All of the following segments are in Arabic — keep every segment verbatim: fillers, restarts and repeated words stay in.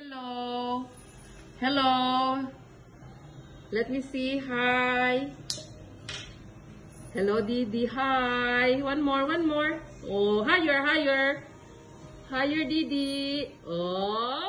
Hello. Hello. Let me see. Hi. Hello, Didi. Hi. One more. One more. Oh, higher, higher. Higher, Didi. Oh.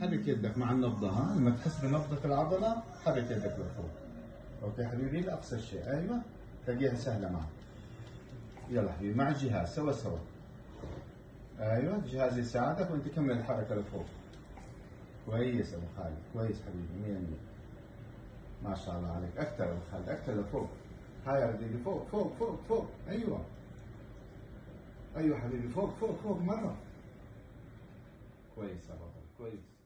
حرك يدك مع النبضة، ها؟ لما تحس بنبضة العضلة حرك يدك لفوق. اوكي حبيبي لأقصى الشيء، ايوه تلاقيها سهلة معك. يلا حبيبي مع الجهاز سوا سوا. ايوه الجهاز يساعدك وانت كمل الحركة لفوق. كويس ابو خالد، كويس حبيبي مية مية. ما شاء الله عليك، أكثر ابو خالد، أكثر لفوق. هاي حبيبي فوق فوق فوق فوق، ايوه. ايوه حبيبي فوق فوق فوق مرة. كويس يا بطل، كويس.